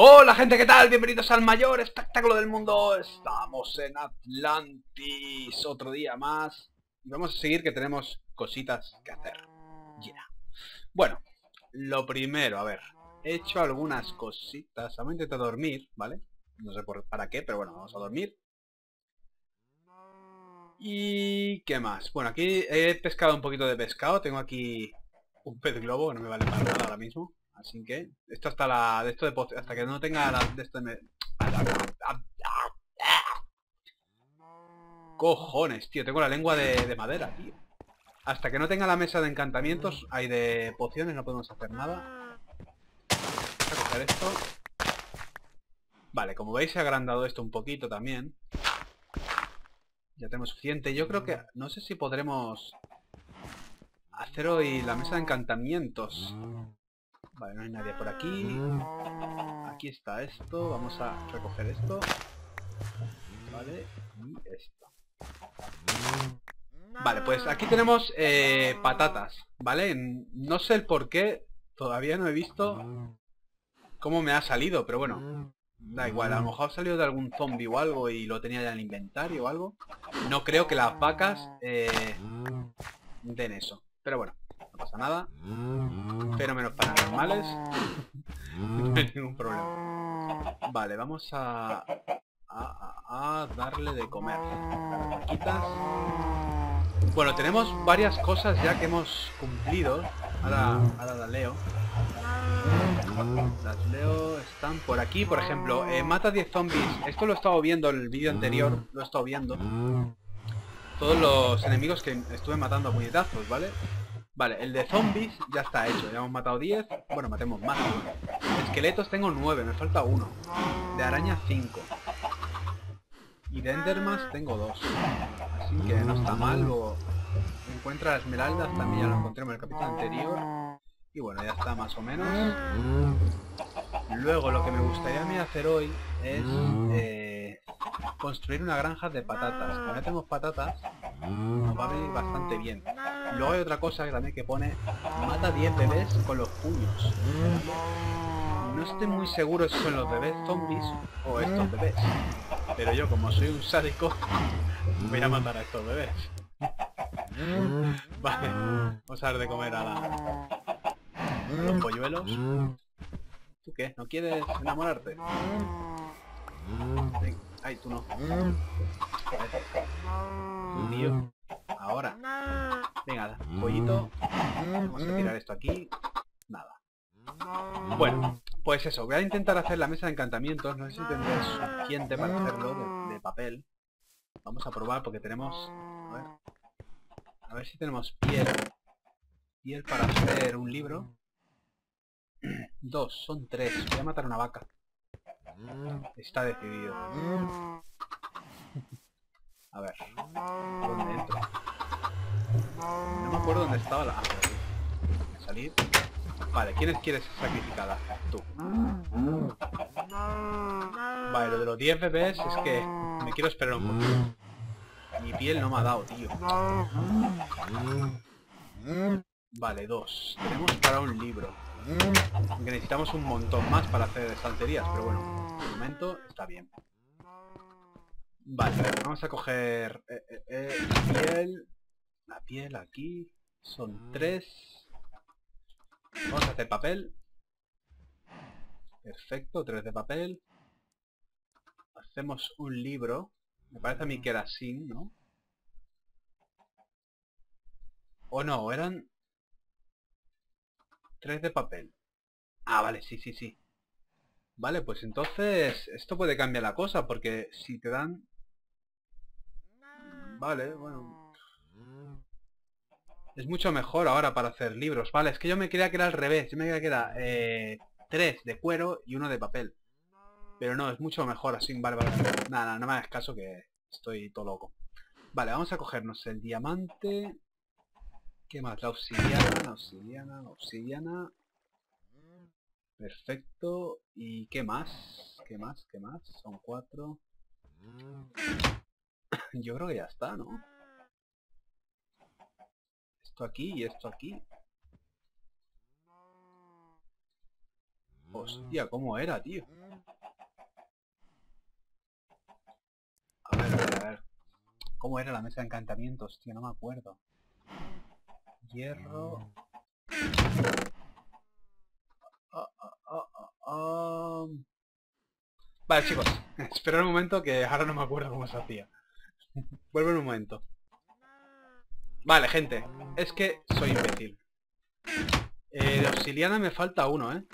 Hola gente, ¿qué tal? Bienvenidos al mayor espectáculo del mundo. Estamos en Atlantis otro día más. Y vamos a seguir, que tenemos cositas que hacer. Yeah. Bueno, lo primero, a ver. He hecho algunas cositas. Vamos a intentar dormir, ¿vale? No sé para qué, pero bueno, vamos a dormir. ¿Y qué más? Bueno, aquí he pescado un poquito de pescado. Tengo aquí un pez globo, no me vale para nada ahora mismo. Así que, esto hasta la de esto de post, hasta que no tenga la de esto de cojones, tío, tengo la lengua de madera, tío. Hasta que no tenga la mesa de encantamientos, hay de pociones, no podemos hacer nada. Vamos a coger esto. Vale, como veis, se ha agrandado esto un poquito también. Ya tenemos suficiente. Yo creo que, no sé si podremos hacer hoy la mesa de encantamientos. Vale, no hay nadie por aquí. Aquí está esto. Vamos a recoger esto. Vale, y esto. Vale, pues aquí tenemos patatas, ¿vale? No sé el por qué. Todavía no he visto cómo me ha salido, pero bueno. Da igual, a lo mejor ha salido de algún zombie o algo y lo tenía ya en el inventario o algo. No creo que las vacas den eso. Pero bueno, no pasa nada. Fenómenos paranormales. No hay ningún problema. Vale, vamos a darle de comer a las vaquitas. Bueno, tenemos varias cosas ya que hemos cumplido. Ahora las leo. Las leo, están por aquí, por ejemplo. Mata 10 zombies. Esto lo he estado viendo en el vídeo anterior. Lo he estado viendo. Todos los enemigos que estuve matando a puñetazos, ¿vale? Vale, el de zombies ya está hecho. Ya hemos matado 10. Bueno, matemos más. Esqueletos tengo 9, me falta uno. De araña 5. Y de endermas tengo 2. Así que no está mal. Luego encuentra las esmeraldas, también ya lo encontré en el capítulo anterior. Y bueno, ya está más o menos. Luego lo que me gustaría a mí hacer hoy es construir una granja de patatas. Cuando tenemos patatas nos va a venir bastante bien. Luego hay otra cosa que también que pone mata 10 bebés con los puños. No estoy muy seguro si son los bebés zombies o estos bebés, pero yo como soy un sádico voy a matar a estos bebés. Vale, vamos a dar de comer a los polluelos. ¿Tú qué? ¿No quieres enamorarte? Venga. Ay, tú no. Tío. Ahora. Venga, pollito. Vamos a tirar esto aquí. Nada. Bueno, pues eso. Voy a intentar hacer la mesa de encantamientos. No sé si tendré suficiente para hacerlo de papel. Vamos a probar porque tenemos... A ver si tenemos piel. Piel para hacer un libro. 2, son 3. Voy a matar una vaca. Está decidido. A ver, ¿dónde entro? No me acuerdo dónde estaba la... Voy a salir. Vale, ¿quiénes quieres sacrificada? Tú. Vale, lo de los 10 bebés es que me quiero esperar un poquito. Mi piel no me ha dado, tío. Vale, 2. Tenemos para un libro. Aunque necesitamos un montón más para hacer estanterías, pero bueno, de momento está bien. Vale, vamos a coger la piel aquí, son 3. Vamos a hacer papel. Perfecto, 3 de papel. Hacemos un libro. Me parece a mí que era así, ¿no? O no, eran... 3 de papel. Ah, vale, sí. Vale, pues entonces esto puede cambiar la cosa, porque si te dan... Vale, bueno... Es mucho mejor ahora para hacer libros. Vale, es que yo me creía que era al revés. Yo me creía que era 3 de cuero y 1 de papel. Pero no, es mucho mejor así. Vale. Nada, no me hagas caso que estoy todo loco. Vale, vamos a cogernos el diamante... ¿Qué más? La obsidiana, la obsidiana. Perfecto. ¿Y qué más? ¿Qué más? Son 4. Yo creo que ya está, ¿no? Esto aquí y esto aquí. Hostia, ¿cómo era, tío? ¿Cómo era la mesa de encantamientos? Tío, no me acuerdo. Hierro... Vale, chicos. Esperad un momento que ahora no me acuerdo cómo se hacía. Vuelvo en un momento. Vale, gente. Es que soy imbécil. De obsidiana me falta uno, ¿eh?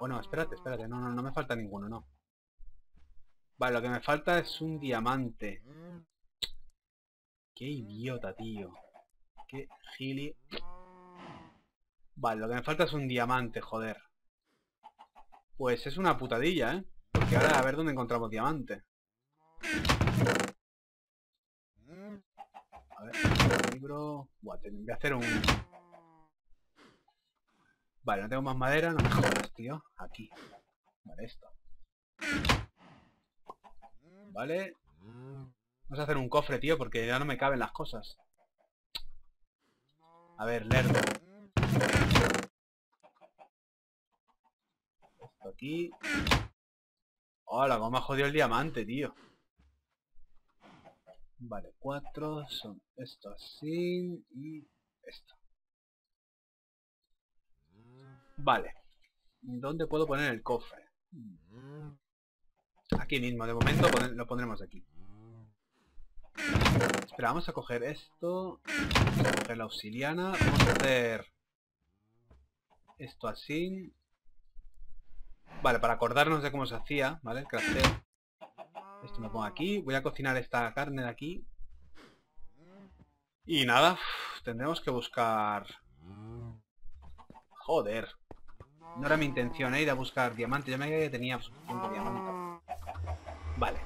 Bueno, espérate, espérate. No, no, no me falta ninguno, no. Vale, lo que me falta es un diamante. Qué idiota, tío. Qué gili. Vale, lo que me falta es un diamante, joder. Pues es una putadilla, ¿eh? Porque ahora a ver dónde encontramos diamante. A ver, un libro... Buah, voy a hacer un... Vale, no tengo más madera, no me jodas, tío. Aquí. Vale, esto. Vale. Vamos a hacer un cofre, tío, porque ya no me caben las cosas. A ver, lerdo. Esto aquí. Hola, cómo me ha jodido el diamante, tío. Vale, 4 son esto así y esto. Vale. ¿Dónde puedo poner el cofre? Aquí mismo, de momento lo pondremos aquí. Espera, vamos a coger esto. Vamos a coger la obsidiana. Vamos a hacer esto así. Vale, para acordarnos de cómo se hacía, ¿vale? El crafteo. Esto me pongo aquí. Voy a cocinar esta carne de aquí. Y nada, tendremos que buscar... Joder. No era mi intención, ir a buscar diamante. Yo me creía que tenía suficiente diamante. Vale.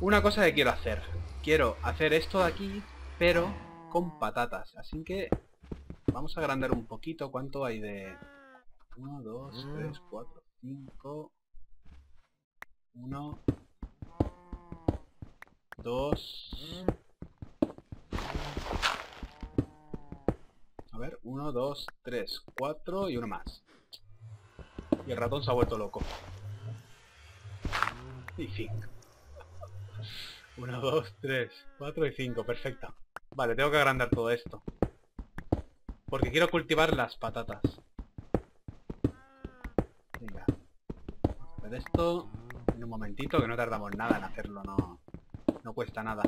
Una cosa que quiero hacer. Quiero hacer esto de aquí, pero con patatas. Así que vamos a agrandar un poquito. ¿Cuánto hay de...? 1, 2, 3, 4, 5... 1... 2... A ver, 1, 2, 3, 4 y uno más. Y el ratón se ha vuelto loco. Y 5. 1, 2, 3, 4 y 5, perfecto. Vale, tengo que agrandar todo esto. Porque quiero cultivar las patatas. Venga. Vamos a hacer esto en un momentito, que no tardamos nada en hacerlo, no, no cuesta nada.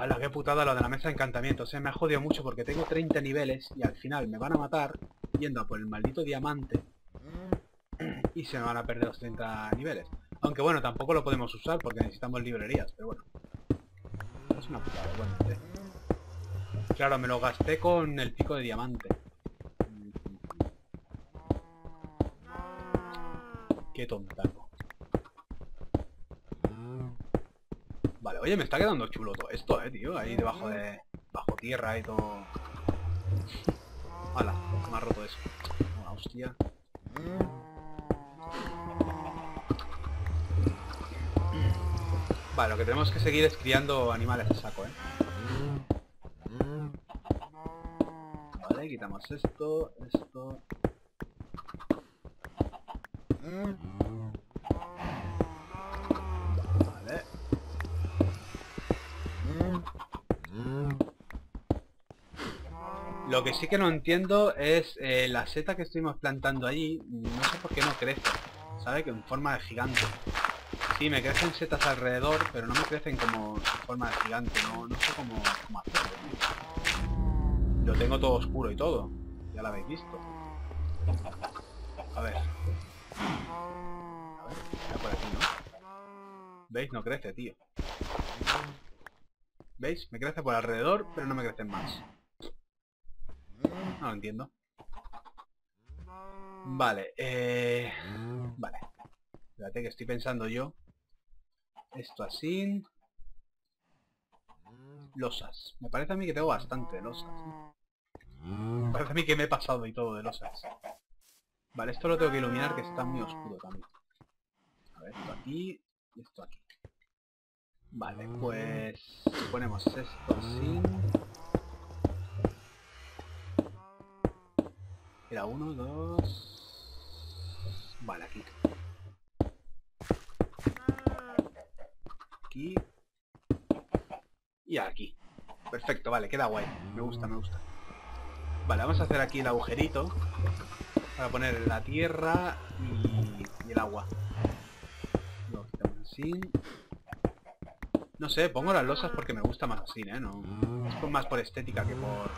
¡Hala, qué putada lo de la mesa de encantamientos! Me ha jodido mucho porque tengo 30 niveles y al final me van a matar yendo a por el maldito diamante. Y se me van a perder los 30 niveles. Aunque bueno, tampoco lo podemos usar porque necesitamos librerías, pero bueno. Es una putada, bueno. Claro, me lo gasté con el pico de diamante. Qué tontaco. Vale, oye, me está quedando chulo todo esto, tío. Ahí debajo de... bajo tierra y todo... Hala, me ha roto eso. Una hostia. Vale, lo que tenemos que seguir es criando animales a saco, Vale, quitamos esto, esto... Vale. Lo que sí que no entiendo es la seta que estuvimos plantando allí, no sé por qué no crece, ¿sabes? Que en forma de gigante. Sí, me crecen setas alrededor, pero no me crecen como en forma de gigante, no, no sé cómo hacerlo. Lo tengo todo oscuro y todo, ya lo habéis visto. A ver. A ver, está por aquí, ¿no? ¿Veis? No crece, tío. ¿Veis? Me crece por alrededor, pero no me crecen más. No lo entiendo. Vale, vale. Espérate que estoy pensando yo. Esto así. Losas. Me parece a mí que tengo bastante losas. Me parece a mí que me he pasado y todo de losas. Vale, esto lo tengo que iluminar que está muy oscuro también. A ver, esto aquí y esto aquí. Vale, pues... ponemos esto así. Era 1, 2... Vale, aquí. y aquí. Perfecto, vale, queda guay. Me gusta, me gusta. Vale, vamos a hacer aquí el agujerito para poner la tierra y el agua. Lo quitamos así. No sé, pongo las losas porque me gusta más así, ¿eh? No, es más por estética que por...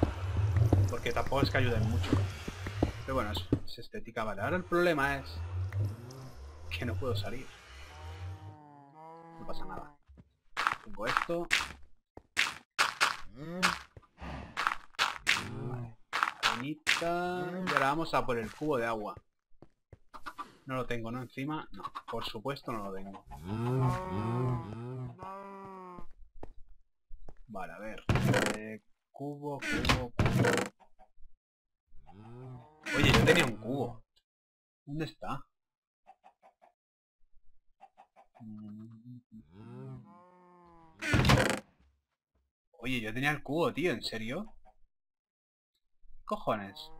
porque tampoco es que ayuden mucho. Pero bueno, es estética, vale. Ahora el problema es que no puedo salir. No pasa nada. Pongo esto. Vale. Arenita. Y ahora vamos a por el cubo de agua. No lo tengo, ¿no? Encima. No, por supuesto no lo tengo. Vale, a ver. Cubo. Oye, yo tenía un cubo. ¿Dónde está? Oye, yo tenía el cubo, tío, ¿en serio? ¿Qué cojones?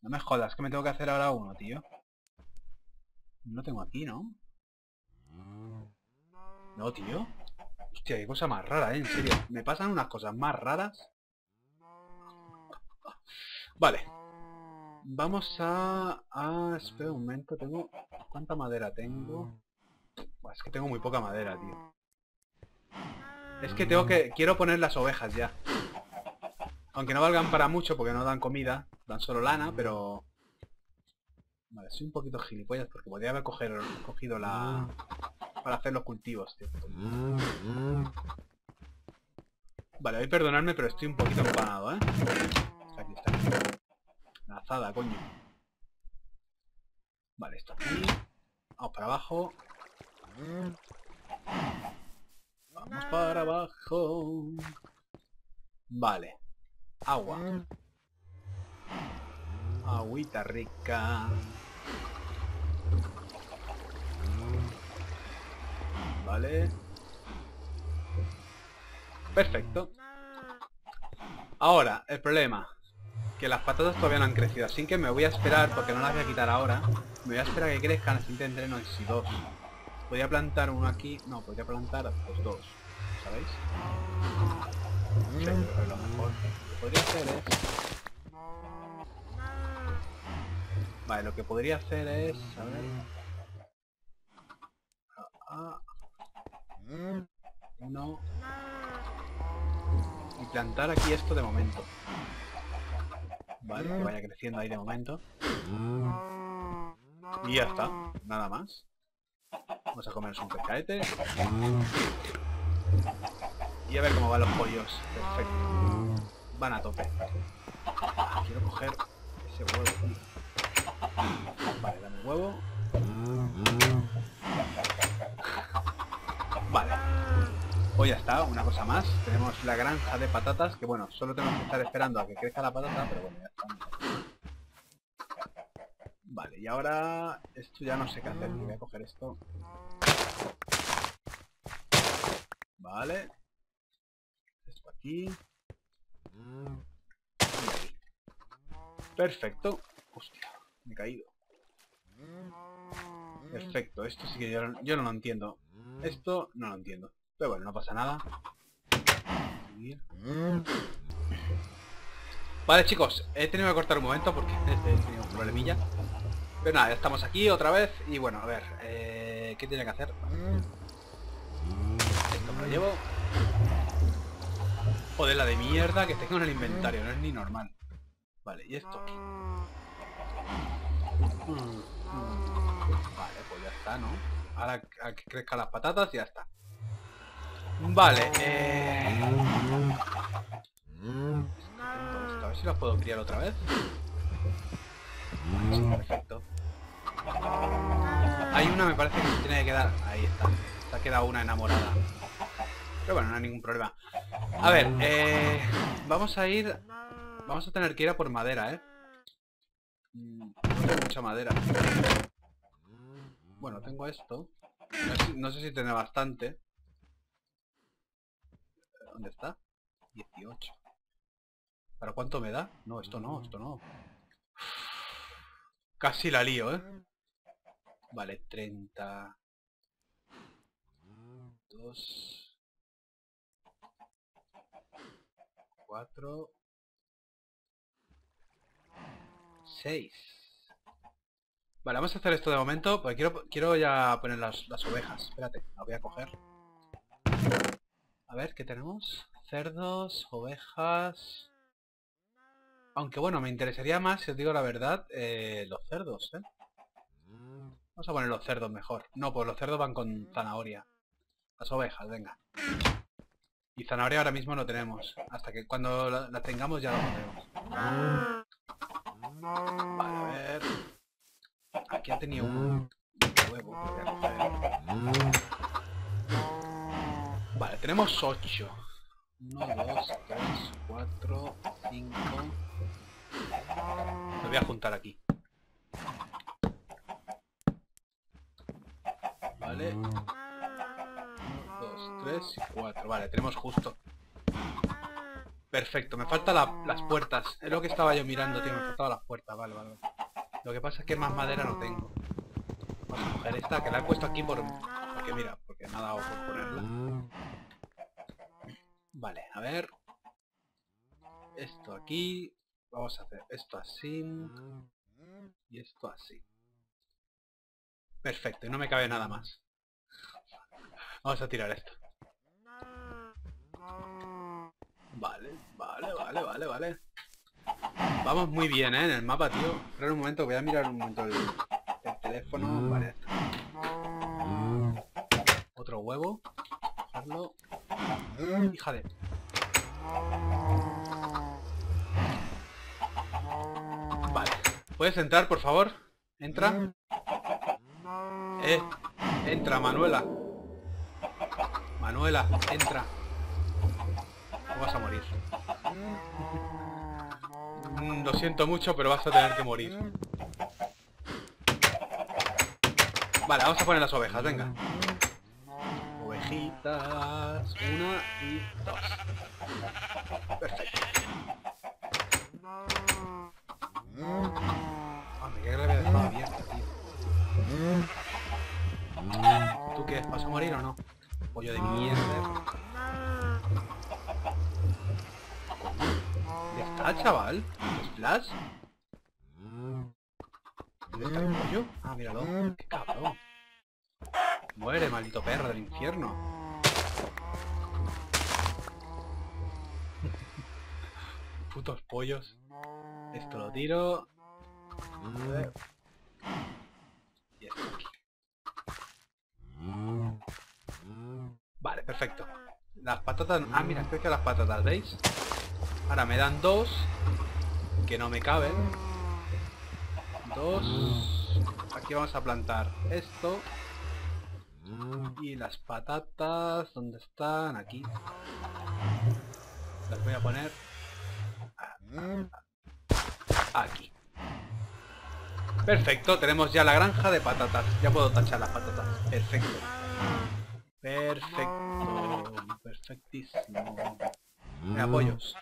No me jodas, que me tengo que hacer ahora uno, tío. No tengo aquí, ¿no? No, tío. Hostia, qué cosa más rara, ¿eh? En serio, me pasan unas cosas más raras. Vale. Vamos a... espera un momento, tengo... ¿cuánta madera tengo? Es que tengo muy poca madera, tío. Es que tengo que... quiero poner las ovejas ya. Aunque no valgan para mucho porque no dan comida. Dan solo lana, pero... vale, soy un poquito gilipollas porque podría haber cogido la... para hacer los cultivos, tío. Vale, voy a perdonarme, pero estoy un poquito empanado, ¿eh? Está aquí, está aquí. Lazada, coño. Vale, está aquí. Vamos para abajo. Vamos para abajo. Vale. Agua. Agüita rica. Vale. Perfecto. Ahora, el problema. Que las patatas todavía no han crecido, así que me voy a esperar, porque no las voy a quitar ahora. Me voy a esperar a que crezcan, así que tendré, no sé si dos. Podría plantar uno aquí. No, podría plantar pues dos. ¿Sabéis? No sé, yo creo que lo mejor que podría hacer es... vale, lo que podría hacer es... a ver... uno... y plantar aquí esto de momento. Vale, que vaya creciendo ahí de momento. Y ya está, nada más. Vamos a comernos un pescadete. Y a ver cómo van los pollos. Perfecto. Van a tope. Quiero coger ese huevo. Vale, dame un huevo. Vale. Pues ya está, una cosa más. Tenemos la granja de patatas, que bueno, solo tenemos que estar esperando a que crezca la patata, pero bueno, ya está. Vale, y ahora... esto ya no sé qué hacer, voy a coger esto. Vale. Esto aquí. Y aquí. Perfecto. Hostia, me he caído. Perfecto, esto sí que yo no lo entiendo. Esto no lo entiendo. Pero bueno, no pasa nada. Vale, chicos, he tenido que cortar un momento porque he tenido un problemilla. Pero nada, ya estamos aquí otra vez. Y bueno, a ver, ¿qué tenía que hacer? Esto me lo llevo. Joder, la de mierda que tengo en el inventario, no es ni normal. Vale, y esto. Vale, pues ya está, ¿no? Ahora a que crezcan las patatas y ya está. Vale, a ver si las puedo criar otra vez. Sí, perfecto. Hay una, me parece que se tiene que quedar. Ahí está. Se ha quedado una enamorada. Pero bueno, no hay ningún problema. A ver, vamos a ir... vamos a tener que ir a por madera, ¿eh? No tengo mucha madera. Bueno, tengo esto. No sé si tendré bastante. ¿Dónde está? 18. ¿Para cuánto me da? No, esto no, esto no. Casi la lío, ¿eh? Vale, 30... 2, 4, 6. Vale, vamos a hacer esto de momento, porque quiero ya poner las ovejas. Espérate, las voy a coger. A ver, ¿qué tenemos? Cerdos, ovejas... Aunque bueno, me interesaría más, si os digo la verdad, los cerdos, ¿eh? Vamos a poner los cerdos mejor. No, pues los cerdos van con zanahoria. Las ovejas, venga. Y zanahoria ahora mismo no tenemos. Hasta que cuando la tengamos ya la ponemos. Vale, a ver... Aquí ha tenido un huevo. Vale, tenemos 8. 1, 2, 3, 4, 5... Lo voy a juntar aquí. Vale. 1, 2, 3 y 4. Vale, tenemos justo. Perfecto, me faltan las puertas. Es lo que estaba yo mirando, tío. Me faltaban las puertas, vale, vale. Lo que pasa es que más madera no tengo. Vamos a coger esta, que la he puesto aquí porque mira, porque me ha dado por ponerla. Vale, a ver. Esto aquí. Vamos a hacer esto así. Y esto así. Perfecto, y no me cabe nada más. Vamos a tirar esto. Vale, vale, vale, vale, vale. Vamos muy bien, ¿eh? En el mapa, tío. Espera un momento, voy a mirar un momento el teléfono. Vale, está. Otro huevo. Dejarlo. Hija de... Vale. ¿Puedes entrar, por favor? Entra. Entra, Manuela. Manuela, entra. No vas a morir. Lo siento mucho, pero vas a tener que morir. Vale, vamos a poner las ovejas, venga. Ovejitas. 1 y 2. Perfecto. Hombre, qué grave de la abierta, tío. ¿Tú qué? ¿Vas a morir o no? Pollo de mierda. Ya está, chaval. ¿Splash? ¿Dónde está el pollo? Ah, míralo. ¡Qué cabrón! Muere, maldito perro del infierno. Putos pollos. Esto lo tiro. Y esto aquí. Vale, perfecto. Las patatas... Ah, mira, estoy con las patatas, ¿veis? Ahora me dan 2. Que no me caben. 2. Aquí vamos a plantar esto. Y las patatas... ¿Dónde están? Aquí. Las voy a poner... Aquí. Perfecto, tenemos ya la granja de patatas. Ya puedo tachar las patatas. Perfecto. Perfecto. Perfectísimo. Me apoyos.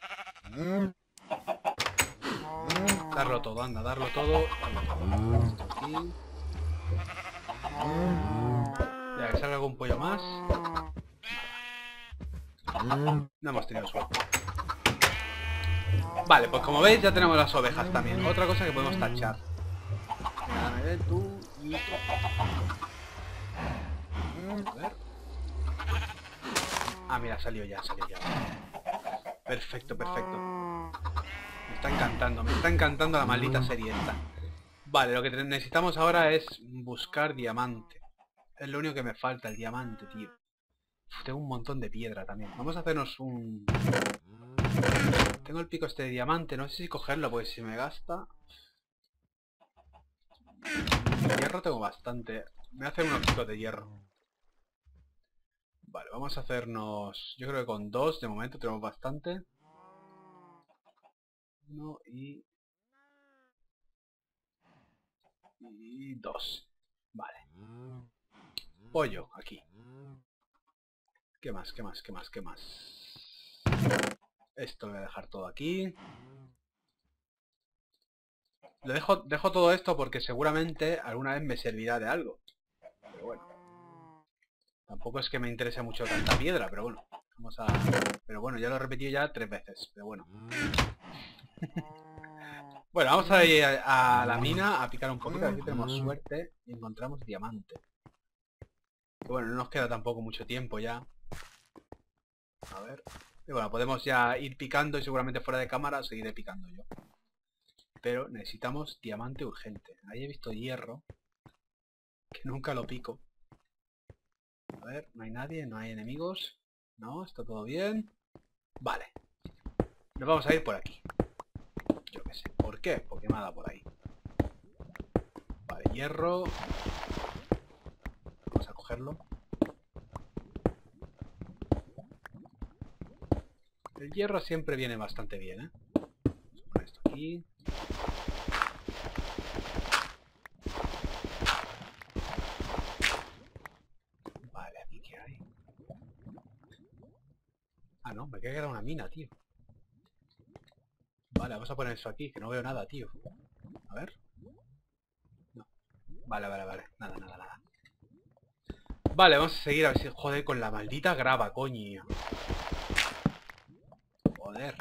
Darlo todo, anda, darlo todo. Esto aquí. Ya que salga algún pollo más. No hemos tenido suerte. Vale, pues como veis ya tenemos las ovejas también. Otra cosa que podemos tachar. Dame tú y tú. A ver. Ah, mira, salió ya, salió ya. Perfecto, perfecto. Me está encantando la maldita serie esta. Vale, lo que necesitamos ahora es buscar diamante. Es lo único que me falta, el diamante, tío. Uf, tengo un montón de piedra también. Vamos a hacernos un... Tengo el pico este de diamante, no sé si cogerlo, porque si me gasta... De hierro tengo bastante. Me hacen unos picos de hierro. Vale, vamos a hacernos... Yo creo que con 2 de momento tenemos bastante. 1 y 2. Vale. Pollo, aquí. ¿Qué más? ¿Qué más? ¿Qué más? ¿Qué más? Esto lo voy a dejar todo aquí. Lo dejo todo esto porque seguramente alguna vez me servirá de algo. Pero bueno. Tampoco es que me interese mucho tanta piedra, pero bueno. Vamos a... Pero bueno, ya lo he repetido ya 3 veces, pero bueno. Bueno, vamos a ir a la mina a picar un poquito, a ver si tenemos suerte y encontramos diamante. Que bueno, no nos queda tampoco mucho tiempo ya. A ver... Y bueno, podemos ya ir picando y seguramente fuera de cámara seguiré picando yo. Pero necesitamos diamante urgente. Ahí he visto hierro, que nunca lo pico. A ver, no hay nadie, no hay enemigos. No, está todo bien. Vale. Nos vamos a ir por aquí. Yo qué sé. ¿Por qué? Porque nada por ahí. Vale, hierro. Vamos a cogerlo. El hierro siempre viene bastante bien, ¿eh? Vamos a poner esto aquí. Vale, aquí qué hay. Ah, no, me queda una mina, tío. Vale, vamos a poner eso aquí, que no veo nada, tío. A ver. No. Vale, vale, vale. Nada, nada, nada. Vale, vamos a seguir a ver si... Joder, con la maldita grava, coño. Joder.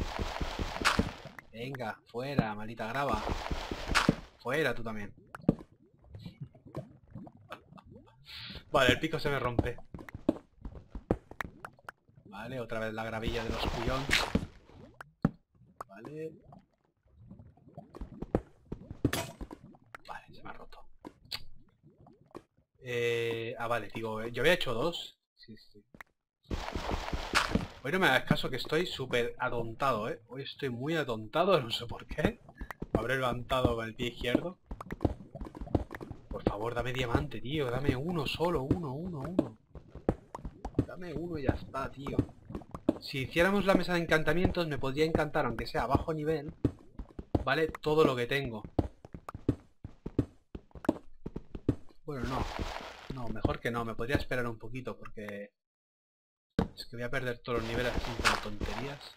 Venga, fuera, maldita grava. Fuera tú también. Vale, el pico se me rompe. Vale, otra vez la gravilla de los cuyón. Vale. Vale, se me ha roto. Ah, vale, digo, yo había hecho 2. Sí, sí. Hoy no me hagas caso que estoy súper atontado, ¿eh? Hoy estoy muy atontado, no sé por qué. Me habré levantado con el pie izquierdo. Por favor, dame diamante, tío. Dame uno solo, uno. Dame uno y ya está, tío. Si hiciéramos la mesa de encantamientos, me podría encantar, aunque sea a bajo nivel, ¿vale? Todo lo que tengo. Bueno, no. No, mejor que no. Me podría esperar un poquito porque... Es que voy a perder todos los niveles así con tonterías.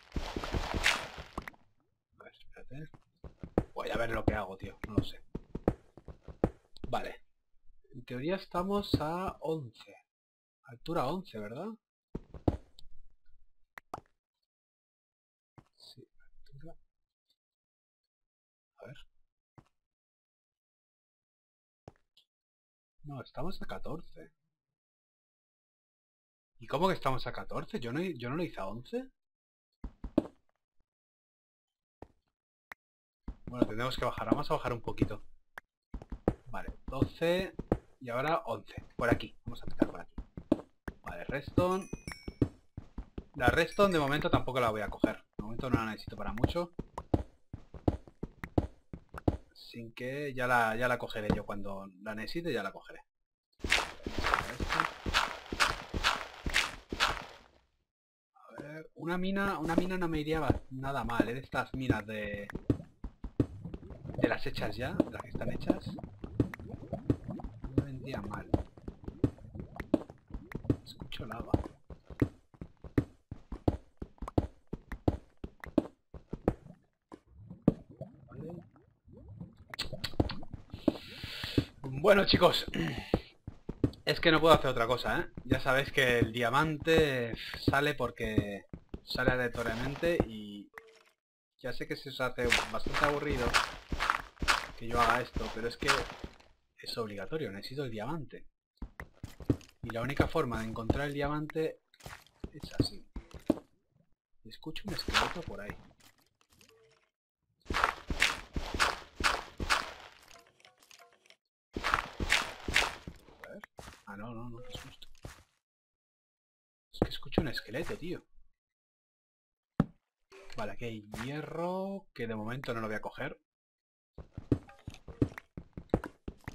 A ver, espérate. Voy a ver lo que hago, tío. No lo sé. Vale. En teoría estamos a 11. Altura 11, ¿verdad? Sí, altura... A ver. No, estamos a 14. ¿Y cómo que estamos a 14? ¿Yo no lo hice a 11? Bueno, tenemos que bajar. Vamos a bajar un poquito. Vale, 12 y ahora 11. Por aquí. Vamos a picar por aquí. Vale, redstone. La redstone de momento tampoco la voy a coger. De momento no la necesito para mucho. Sin que ya la cogeré yo cuando la necesite, ya la cogeré. Una mina no me iría nada mal, ¿eh? De estas minas de las hechas ya, de las que están hechas, no me vendría mal. Escucho lava. Vale. Bueno, chicos, es que no puedo hacer otra cosa, ¿eh? Ya sabéis que el diamante sale porque... sale aleatoriamente y ya sé que se os hace bastante aburrido que yo haga esto, pero es que es obligatorio, necesito el diamante. Y la única forma de encontrar el diamante es así. Escucho un esqueleto por ahí. A ver. Ah, no, no, no, qué susto. Es que escucho un esqueleto, tío. Vale, aquí hay hierro, que de momento no lo voy a coger.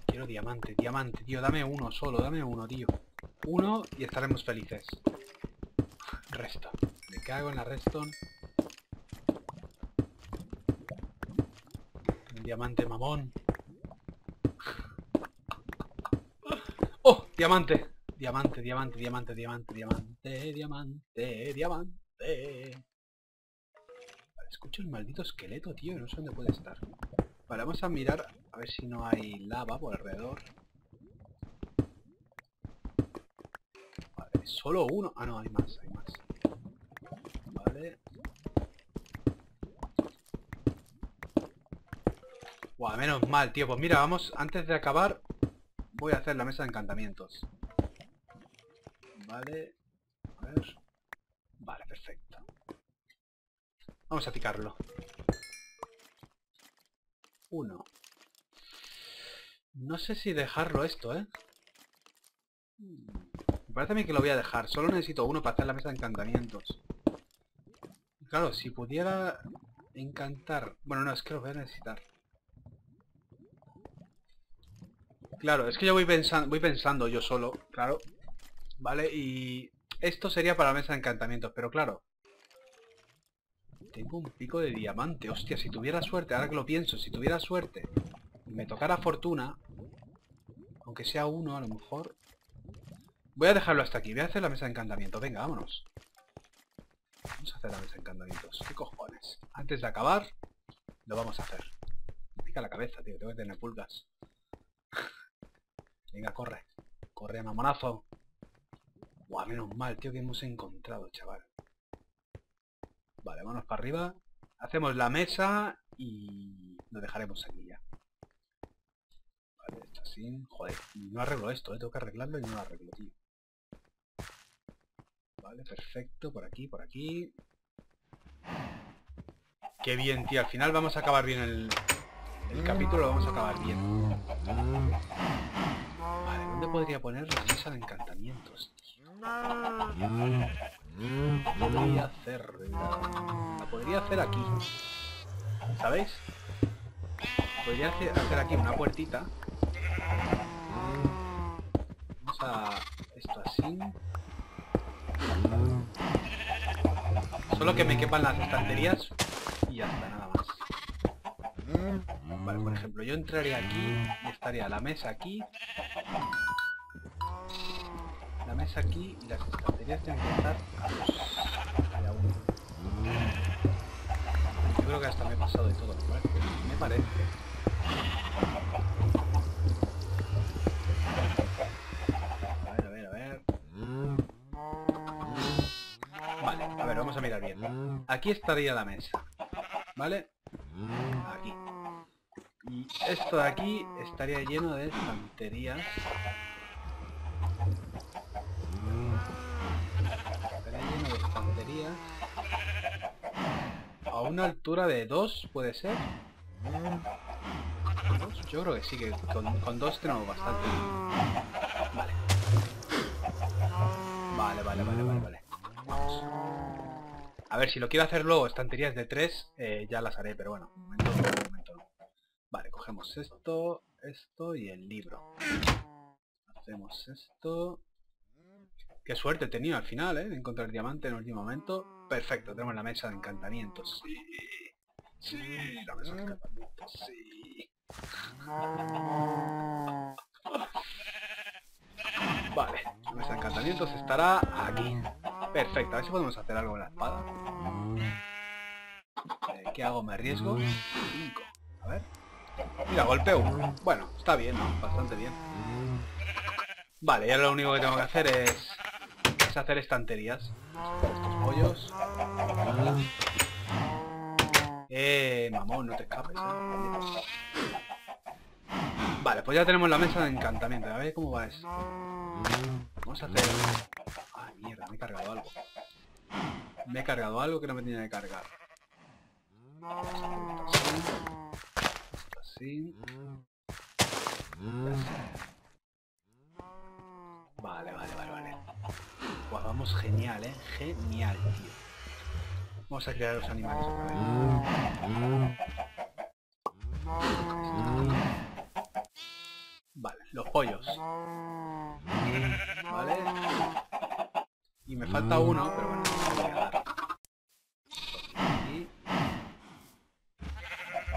Quiero diamante, diamante, tío. Dame uno solo, dame uno, tío. Uno y estaremos felices. Resta. Me cago en la redstone. Un diamante mamón. ¡Oh! Diamante. Diamante, diamante, diamante, diamante, diamante, diamante, diamante. Escucho el maldito esqueleto, tío. No sé dónde puede estar. Vale, vamos a mirar a ver si no hay lava por alrededor. A Vale, solo uno. Ah, no, hay más, hay más. Vale. Buah, menos mal, tío. Pues mira, vamos, antes de acabar, voy a hacer la mesa de encantamientos. Vale. A ver. Vale, perfecto. Vamos a picarlo. Uno. No sé si dejarlo esto, ¿eh? Me parece a mí que lo voy a dejar. Solo necesito uno para hacer la mesa de encantamientos. Claro, si pudiera encantar... Bueno, no, es que lo voy a necesitar. Claro, es que yo voy pensando yo solo, claro. Vale, y... Esto sería para la mesa de encantamientos, pero claro. Tengo un pico de diamante. Hostia, si tuviera suerte, ahora que lo pienso, si tuviera suerte y me tocara fortuna, aunque sea uno a lo mejor... Voy a dejarlo hasta aquí. Voy a hacer la mesa de encantamientos. Venga, vámonos. Vamos a hacer la mesa de encantamientos. ¿Qué cojones? Antes de acabar, lo vamos a hacer. Me pica la cabeza, tío. Tengo que tener pulgas. Venga, corre. Corre, mamonazo. Buah, menos mal, tío, que hemos encontrado, chaval. Vale, vámonos para arriba. Hacemos la mesa y lo dejaremos aquí ya. Vale, esto así. Joder, no arreglo esto, tengo que arreglarlo y no lo arreglo, tío. Vale, perfecto. Por aquí, por aquí. Qué bien, tío. Al final vamos a acabar bien el capítulo. Lo vamos a acabar bien. Vale, ¿dónde podría poner la mesa de encantamientos, tío? La podría hacer aquí. ¿Sabéis? Podría hacer aquí una puertita. Vamos a... Esto así. Solo que me quepan las estanterías y ya está, nada más. Vale, por ejemplo, yo entraría aquí y estaría la mesa aquí. La mesa aquí y las estanterías tienen que estar a dos. Cada uno. Yo creo que hasta me he pasado de todo, me parece. Vamos a mirar bien. Aquí estaría la mesa, ¿vale? Aquí. Y esto de aquí estaría lleno de estanterías. Estaría lleno de estanterías. A una altura de 2, ¿puede ser? ¿2? Yo creo que sí, que con 2 tenemos bastante. Vale. Vale. Vamos. A ver, si lo quiero hacer luego, estanterías de 3, ya las haré, pero bueno, un momento no. Vale, cogemos esto, esto y el libro. Hacemos esto. Qué suerte he tenido al final, de encontrar diamante en el último momento. Perfecto, tenemos la mesa de encantamientos. Sí, sí, la mesa de encantamientos, sí. Vale, la mesa de encantamientos estará aquí. Perfecto, a ver si podemos hacer algo con la espada. ¿Qué hago? ¿Me arriesgo? 5. A ver. Mira, golpeo. Bueno, está bien, ¿no? Bastante bien. Vale, ya lo único que tengo que hacer es hacer estanterías. Estos pollos. Mamón, no te escapes, Vale, pues ya tenemos la mesa de encantamiento. A ver cómo va eso. Vamos a hacer... Ay, mierda, me he cargado algo. Me he cargado algo que no me tenía que cargar. Así. Vale. Guau, vamos genial, Genial, tío. Vamos a crear los animales otra vez. Vale, los pollos. Vale. Y me falta uno, pero bueno, no voy a dar.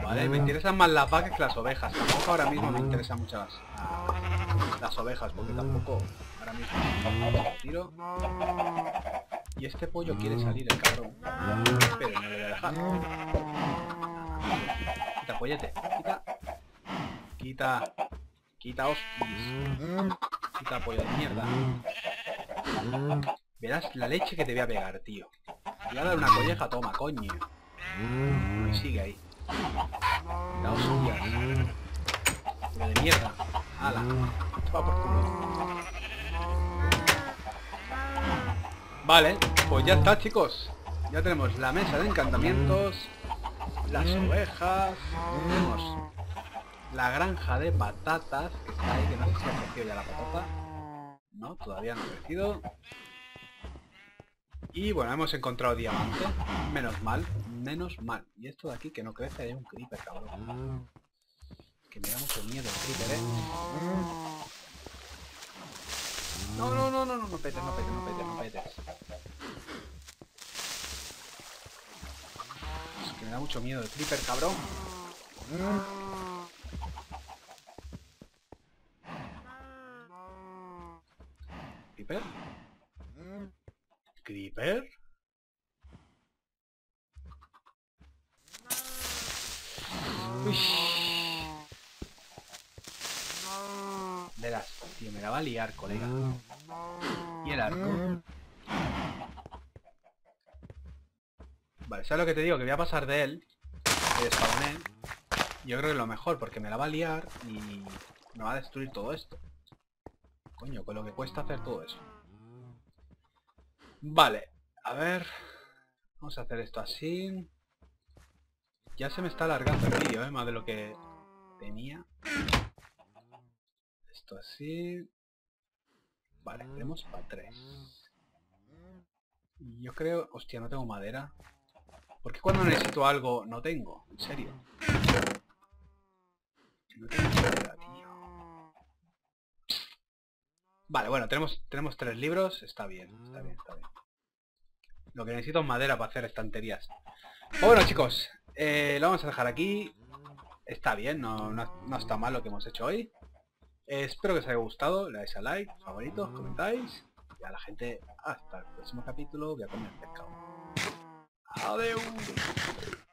Vale, me interesan más las vacas que las ovejas. Tampoco ahora mismo me interesan mucho las ovejas, porque tampoco ahora mismo tiro. Y este pollo quiere salir, el cabrón. Pero no le voy a dejar. Quita, pollete. Quita. Quita, hostias. Quita, pollo de mierda. Verás la leche que te voy a pegar, tío. Te voy a dar una colleja, toma, coño. Y sigue ahí. La hostia. Pero de mierda. Ala. Toma por culo. Vale, pues ya está, chicos. Ya tenemos la mesa de encantamientos, las ovejas, tenemos la granja de patatas, que está ahí, que no sé si ha crecido ya la patata. No, todavía no ha crecido. Y bueno, hemos encontrado diamante. Menos mal, menos mal. Y esto de aquí que no crece, hay un creeper, cabrón. Que me da mucho miedo el creeper, No, no, no, no, no, no petes. Es que me da mucho miedo el creeper, cabrón. ¿Creeper? ¿Creeper? Uy. Verás, tío, me la va a liar, colega. Y el arco. Vale, ¿sabes lo que te digo? Que voy a pasar de él. Que despawné. Yo creo que es lo mejor, porque me la va a liar y me va a destruir todo esto. Coño, con lo que cuesta hacer todo eso. Vale, a ver. Vamos a hacer esto así. Ya se me está alargando el vídeo, más de lo que tenía. Esto así. Vale, tenemos para 3. Yo creo... Hostia, no tengo madera. Porque cuando necesito algo no tengo, en serio. No tengo madera, tío. Vale, bueno, tenemos 3 libros, está bien. Lo que necesito es madera para hacer estanterías. Bueno, chicos, lo vamos a dejar aquí. Está bien, no está mal lo que hemos hecho hoy. Espero que os haya gustado, le dais a like, favoritos, comentáis. Y a la gente, hasta el próximo capítulo, voy a comer pescado. Adiós.